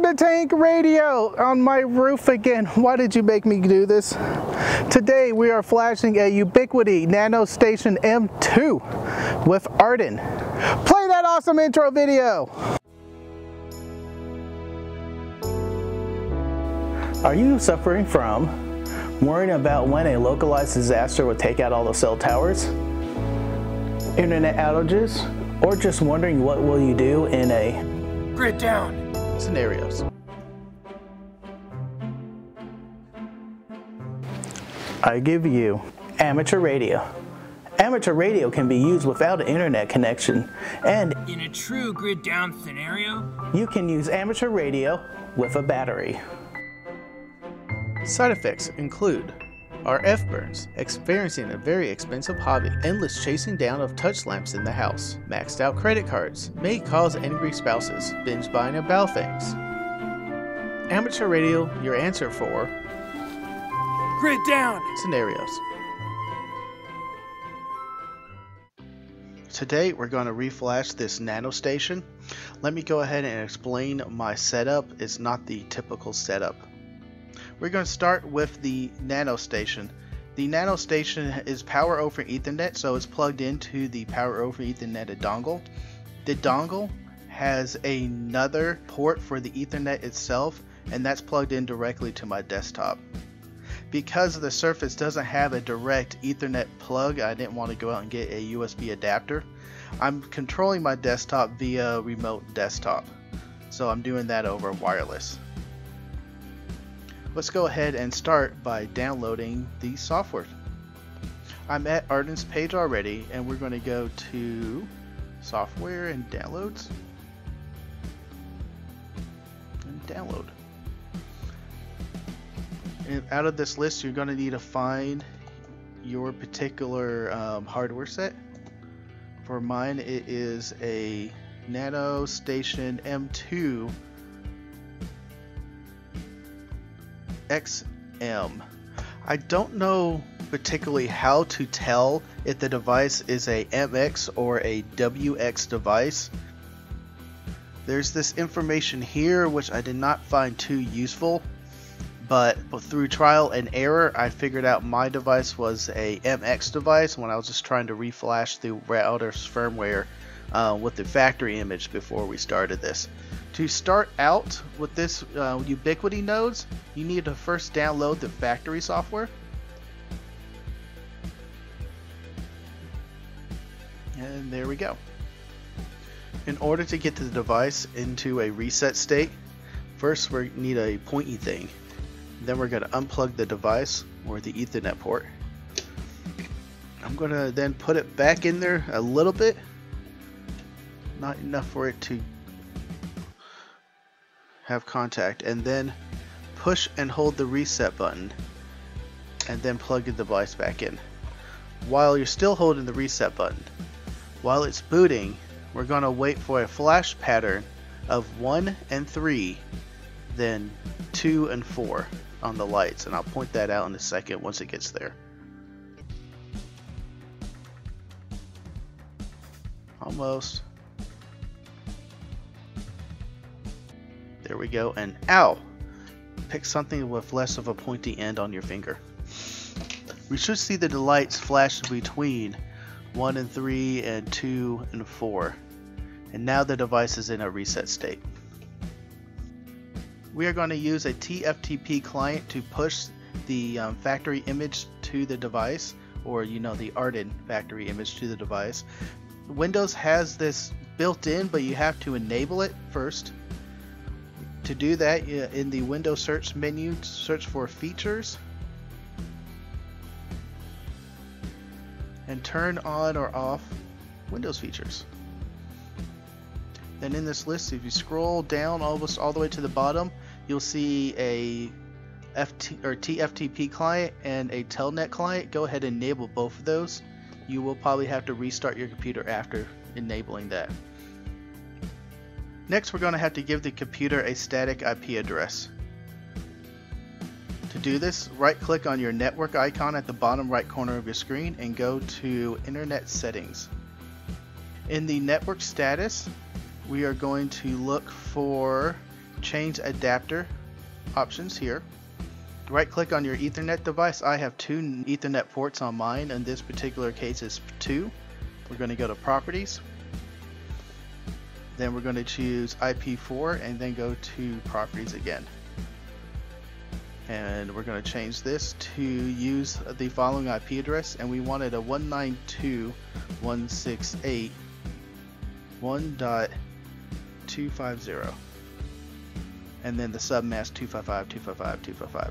Water to Tank Radio on my roof again. Why did you make me do this? Today we are flashing a Ubiquiti NanoStation M2 with Aredn. Play that awesome intro video. Are you suffering from worrying about when a localized disaster would take out all the cell towers, internet outages, or just wondering what will you do in a grid down scenarios? I give you amateur radio. Amateur radio can be used without an internet connection, and in a true grid down scenario, you can use amateur radio with a battery. Side effects include RF burns, experiencing a very expensive hobby, endless chasing down of touch lamps in the house, maxed out credit cards, may cause angry spouses, binge buying of bow things. Amateur radio, your answer for grid down scenarios. Today we're going to reflash this NanoStation. Let me go ahead and explain my setup. It's not the typical setup. We're going to start with the NanoStation. The NanoStation is power over Ethernet, so it's plugged into the power over Ethernet dongle. The dongle has another port for the Ethernet itself, and that's plugged in directly to my desktop. Because the Surface doesn't have a direct Ethernet plug, I didn't want to go out and get a USB adapter. I'm controlling my desktop via remote desktop, so I'm doing that over wireless. Let's go ahead and start by downloading the software. I'm at Aredn's page already, and we're going to go to software and downloads and download. And out of this list, you're going to need to find your particular hardware set. For mine, it is a NanoStation M2 XM. I don't know particularly how to tell if the device is a MX or a WX device. There's this information here which I did not find too useful, but through trial and error I figured out my device was a MX device when I was just trying to reflash the router's firmware with the factory image before we started this. To start out with this Ubiquiti nodes, you need to first download the factory software. And there we go. In order to get the device into a reset state, first we need a pointy thing. Then we're going to unplug the device or the Ethernet port. I'm going to then put it back in there a little bit. Not enough for it to have contact, and then push and hold the reset button and then plug the device back in. While you're still holding the reset button, while it's booting, we're going to wait for a flash pattern of 1 and 3, then 2 and 4 on the lights, and I'll point that out in a second once it gets there. Almost. There we go, and ow! Pick something with less of a pointy end on your finger. We should see the lights flash between 1 and 3 and 2 and 4. And now the device is in a reset state. We are going to use a TFTP client to push the factory image to the device, or the Aredn factory image to the device. Windows has this built in, but you have to enable it first. To do that, in the Windows search menu, search for Features and turn on or off Windows Features. Then in this list, if you scroll down almost all the way to the bottom, you'll see a TFTP client and a Telnet client. Go ahead and enable both of those. You will probably have to restart your computer after enabling that. Next, we're going to have to give the computer a static IP address. To do this, right-click on your network icon at the bottom right corner of your screen and go to Internet Settings. In the network status, we are going to look for change adapter options here. Right click on your Ethernet device. I have two Ethernet ports on mine, and this particular case is 2. We're going to go to properties. Then we're going to choose IP4 and then go to properties again. And we're going to change this to use the following IP address, and we wanted a 192.168.1.250, and then the submask 255.255.255. I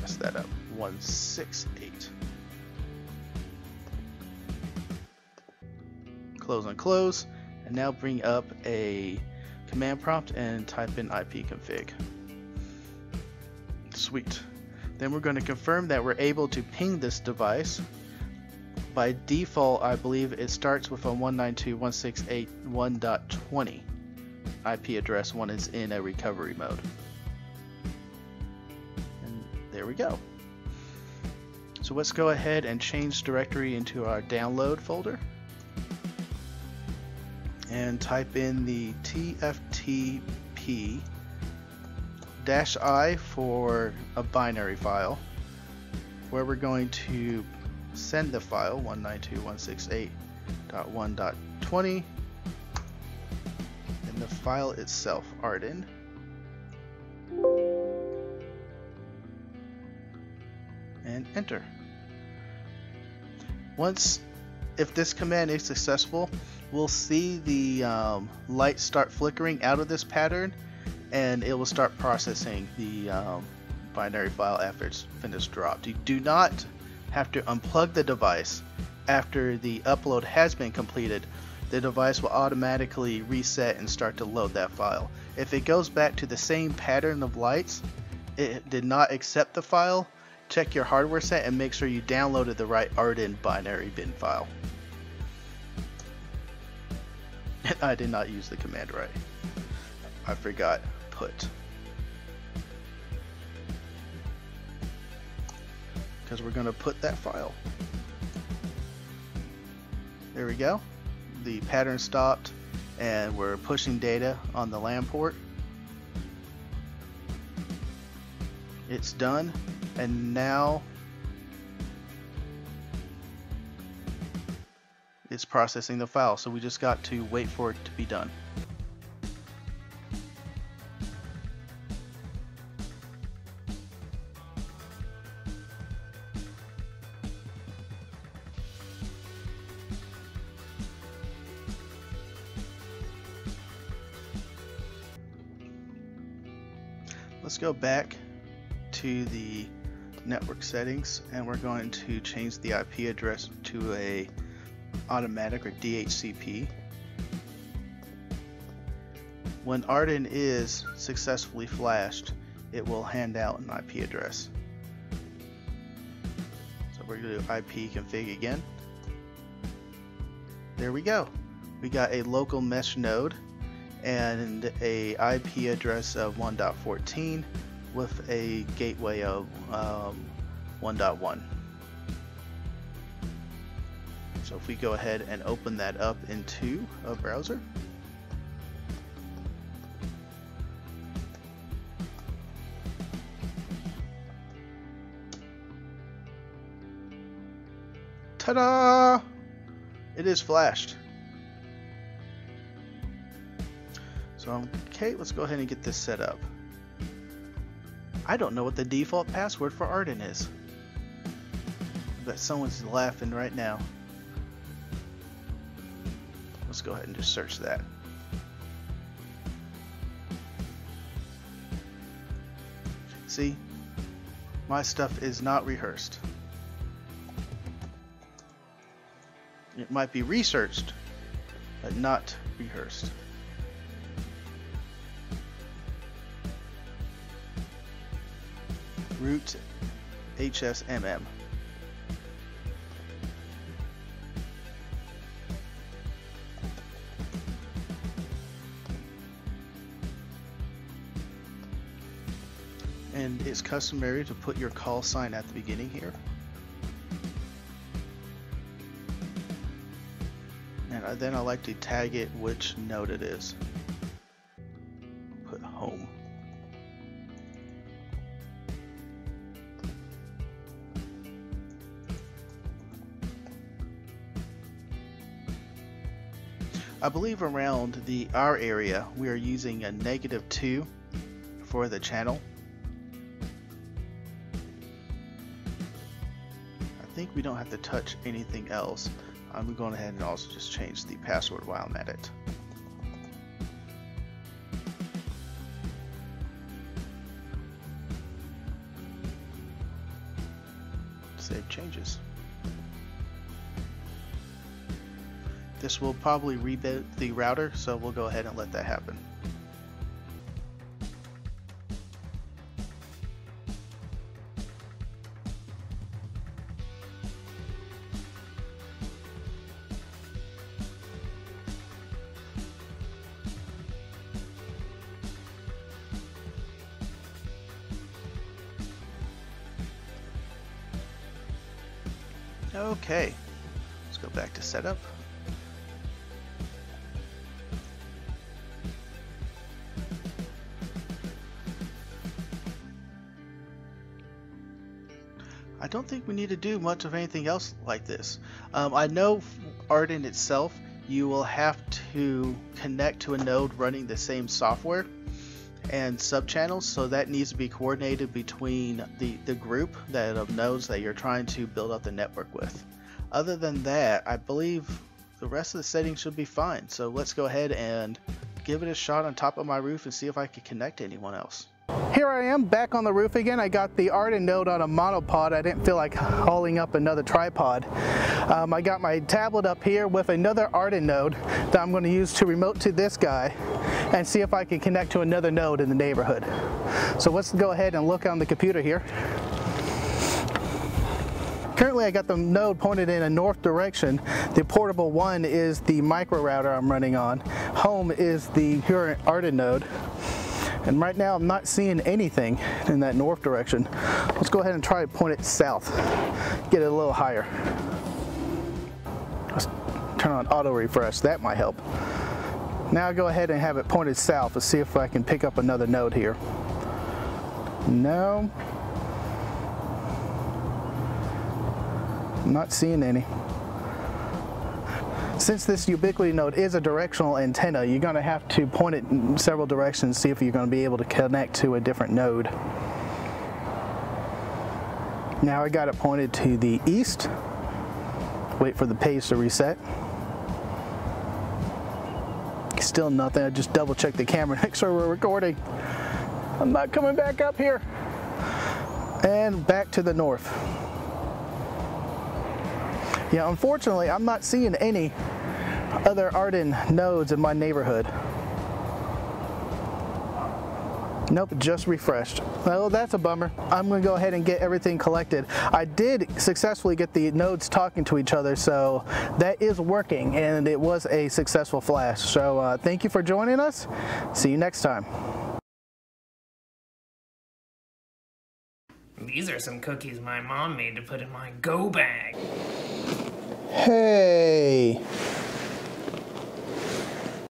messed that up. 168. Close and close, and now bring up a command prompt and type in ipconfig. Sweet. Then we're going to confirm that we're able to ping this device. By default, I believe it starts with a 192.168.1.20 IP address when it's in a recovery mode. And there we go. So let's go ahead and change directory into our download folder and type in the TFTP -I for a binary file, where we're going to send the file 192.168.1.20, and the file itself, Aredn. And enter. If this command is successful, we'll see the lights start flickering out of this pattern, and it will start processing the binary file after it's finished dropped. You do not have to unplug the device. After the upload has been completed, the device will automatically reset and start to load that file. If it goes back to the same pattern of lights, it did not accept the file, check your hardware set and make sure you downloaded the right Aredn binary bin file. I did not use the command right. I forgot put. Because we're going to put that file. There we go. The pattern stopped, and we're pushing data on the LAN port. It's done, and now it's processing the file, so we just got to wait for it to be done. Let's go back to the network settings, and we're going to change the IP address to a automatic or DHCP. When Aredn is successfully flashed, it will hand out an IP address. So we're going to do ipconfig again. There we go. We got a local mesh node and a IP address of 1.14 with a gateway of 1.1. So if we go ahead and open that up into a browser, ta-da! It is flashed. So okay, let's go ahead and get this set up. I don't know what the default password for Aredn is. I bet someone's laughing right now. Let's go ahead and just search that. See, my stuff is not rehearsed. It might be researched, but not rehearsed. Root HSMM. And it's customary to put your call sign at the beginning here. And then I like to tag it which node it is. home. I believe around our area we are using a -2 for the channel. I think we don't have to touch anything else. I'm going ahead and also just change the password while I'm at it. Save changes. This will probably reboot the router, so we'll go ahead and let that happen. Okay, let's go back to setup. I don't think we need to do much of anything else like this. I know Aredn itself, you will have to connect to a node running the same software and subchannels, so that needs to be coordinated between the group of nodes that you're trying to build up the network with. Other than that, I believe the rest of the settings should be fine. So let's go ahead and give it a shot on top of my roof and see if I can connect to anyone else. Here I am back on the roof again. I got the Aredn node on a monopod. I didn't feel like hauling up another tripod. I got my tablet up here with another Aredn node that I'm going to use to remote to this guy and see if I can connect to another node in the neighborhood. So let's go ahead and look on the computer here. Currently I got the node pointed in a north direction. The portable one is the micro router I'm running on. Home is the current Aredn node. And right now I'm not seeing anything in that north direction. Let's go ahead and try to point it south, get it a little higher. Let's turn on auto refresh, that might help. Now I'll go ahead and have it pointed south. Let's see if I can pick up another node here. No, I'm not seeing any. Since this Ubiquiti node is a directional antenna, you're going to have to point it in several directions, see if you're going to be able to connect to a different node. Now I got it pointed to the east. Wait for the page to reset. Still nothing. I just double checked the camera, make sure we're recording. I'm not coming back up here. And back to the north. Yeah, unfortunately, I'm not seeing any other Aredn nodes in my neighborhood. Nope, just refreshed. Well, that's a bummer. I'm gonna go ahead and get everything collected. I did successfully get the nodes talking to each other, so that is working, and it was a successful flash. So thank you for joining us. See you next time. These are some cookies my mom made to put in my go bag. Hey!